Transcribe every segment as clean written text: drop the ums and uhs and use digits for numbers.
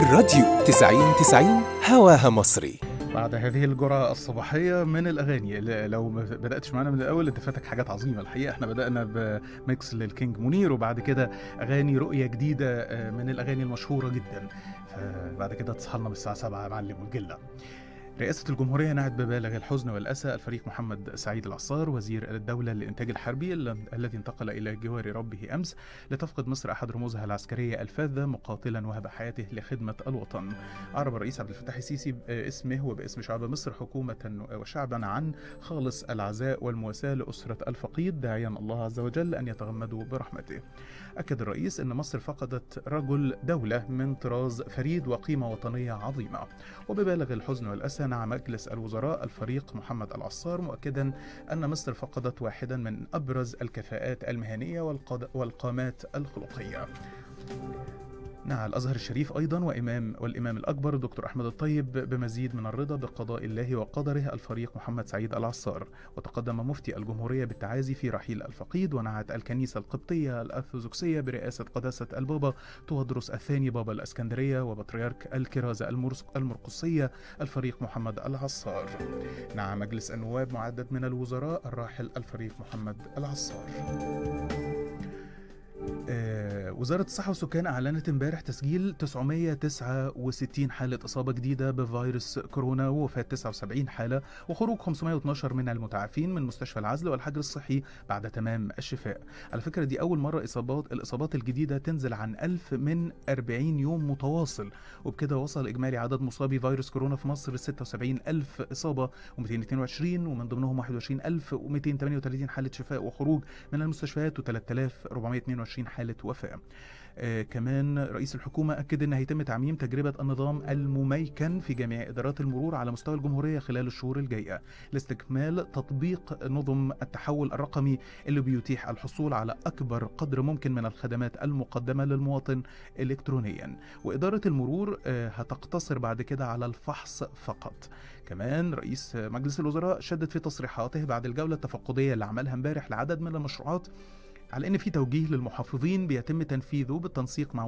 الراديو 90.90 هواها مصري. بعد هذه الجرعة الصباحية من الأغاني، لو ما بدأتش معانا من الأول أنت فاتك حاجات عظيمة الحقيقة. احنا بدأنا بميكس للكينج منير، وبعد كده أغاني رؤية جديدة من الأغاني المشهورة جدا، فبعد كده اتصلنا بالساعة 7 يا معلم والجلة. رئاسة الجمهورية نعت ببالغ الحزن والأسى الفريق محمد سعيد العصار وزير الدولة للإنتاج الحربي الذي انتقل إلى جوار ربه أمس، لتفقد مصر أحد رموزها العسكرية الفاذة مقاتلا وهب حياته لخدمة الوطن. أعرب الرئيس عبد الفتاح السيسي باسمه وباسم شعب مصر حكومة وشعبا عن خالص العزاء والمواساة لأسرة الفقيد، داعيا الله عز وجل أن يتغمدوا برحمته. أكد الرئيس أن مصر فقدت رجل دولة من طراز فريد وقيمة وطنية عظيمة. وببالغ الحزن والأسى نعى مجلس الوزراء الفريق محمد العصار، مؤكدا أن مصر فقدت واحدا من أبرز الكفاءات المهنية والقامات الخلقية. نعى الأزهر الشريف أيضا والإمام الأكبر الدكتور أحمد الطيب بمزيد من الرضا بقضاء الله وقدره الفريق محمد سعيد العصار. وتقدم مفتي الجمهورية بالتعازي في رحيل الفقيد. ونعت الكنيسة القبطية الأرثوذكسية برئاسة قداسة البابا تودروس الثاني بابا الأسكندرية وبطريرك الكرازة المرقصية الفريق محمد العصار. نعى مجلس النواب معدد من الوزراء الراحل الفريق محمد العصار. وزارة الصحة والسكان أعلنت امبارح تسجيل 969 حالة إصابة جديدة بفيروس كورونا ووفاة 79 حالة، وخروج 512 من المتعافين من مستشفى العزل والحجر الصحي بعد تمام الشفاء. على فكرة دي أول مرة الإصابات الجديدة تنزل عن 1000 من 40 يوم متواصل، وبكده وصل إجمالي عدد مصابي فيروس كورونا في مصر 76,000 إصابة و222، ومن ضمنهم 21,238 حالة شفاء وخروج من المستشفيات و3422 حالة وفاة. كمان رئيس الحكومة أكد أن هيتم تعميم تجربة النظام المميكن في جميع إدارات المرور على مستوى الجمهورية خلال الشهور الجاية، لاستكمال تطبيق نظم التحول الرقمي اللي بيتيح الحصول على أكبر قدر ممكن من الخدمات المقدمة للمواطن إلكترونيا. وإدارة المرور هتقتصر بعد كده على الفحص فقط. كمان رئيس مجلس الوزراء شدد في تصريحاته بعد الجولة التفقدية اللي عملها امبارح لعدد من المشروعات على أن في توجيه للمحافظين بيتم تنفيذه بالتنسيق مع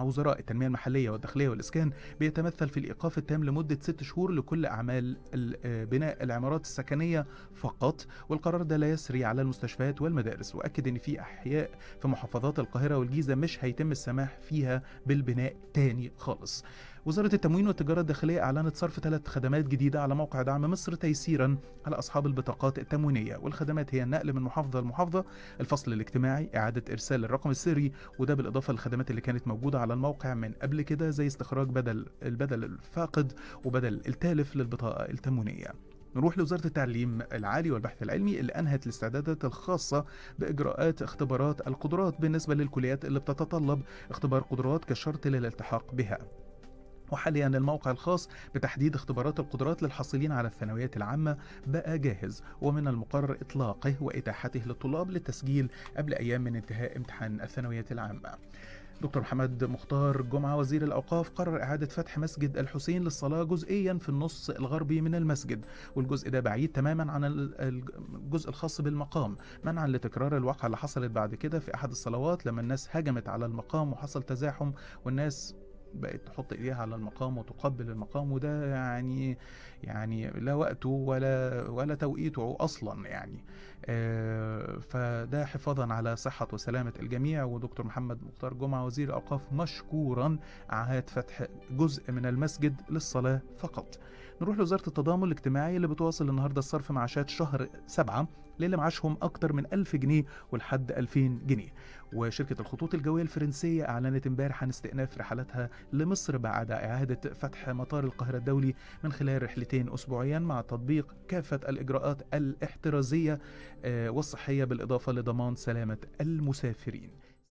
وزراء التنمية المحلية والداخلية والإسكان، بيتمثل في الإيقاف التام لمدة 6 شهور لكل أعمال بناء العمارات السكنية فقط. والقرار ده لا يسري على المستشفيات والمدارس. وأكد أن في أحياء في محافظات القاهرة والجيزة مش هيتم السماح فيها بالبناء تاني خالص. وزارة التموين والتجارة الداخلية أعلنت صرف 3 خدمات جديدة على موقع دعم مصر تيسيرا على أصحاب البطاقات التموينية. والخدمات هي النقل من محافظة لمحافظة، الفصل الاجتماعي، إعادة إرسال الرقم السري، وده بالإضافة للخدمات اللي كانت موجودة على الموقع من قبل كده زي استخراج البدل الفاقد وبدل التالف للبطاقة التموينية. نروح لوزارة التعليم العالي والبحث العلمي اللي أنهت الاستعدادات الخاصة بإجراءات اختبارات القدرات بالنسبة للكليات اللي بتتطلب اختبار قدرات كشرط للالتحاق بها. وحاليا الموقع الخاص بتحديد اختبارات القدرات للحاصلين على الثانويات العامة بقى جاهز، ومن المقرر إطلاقه وإتاحته للطلاب للتسجيل قبل أيام من انتهاء امتحان الثانويات العامة. دكتور محمد مختار جمعه وزير الأوقاف قرر إعادة فتح مسجد الحسين للصلاة جزئيا في النص الغربي من المسجد، والجزء ده بعيد تماما عن الجزء الخاص بالمقام، منعا لتكرار الواقعة اللي حصلت بعد كده في أحد الصلوات لما الناس هجمت على المقام وحصل تزاحم، والناس بقت تحط ايديها على المقام وتقبل المقام، وده يعني لا وقته ولا توقيته اصلا يعني. فده حفاظا على صحة وسلامة الجميع. ودكتور محمد مختار جمعه وزير الأوقاف مشكورا عهد فتح جزء من المسجد للصلاة فقط. نروح لوزارة التضامن الاجتماعي اللي بتواصل النهارده الصرف معاشات شهر 7 للي معاشهم أكتر من 1000 جنيه ولحد 2000 جنيه. وشركة الخطوط الجوية الفرنسية أعلنت امبارح عن استئناف رحلاتها لمصر بعد إعادة فتح مطار القاهرة الدولي من خلال رحلتين أسبوعيا، مع تطبيق كافة الإجراءات الاحترازية والصحية بالإضافة لضمان سلامة المسافرين.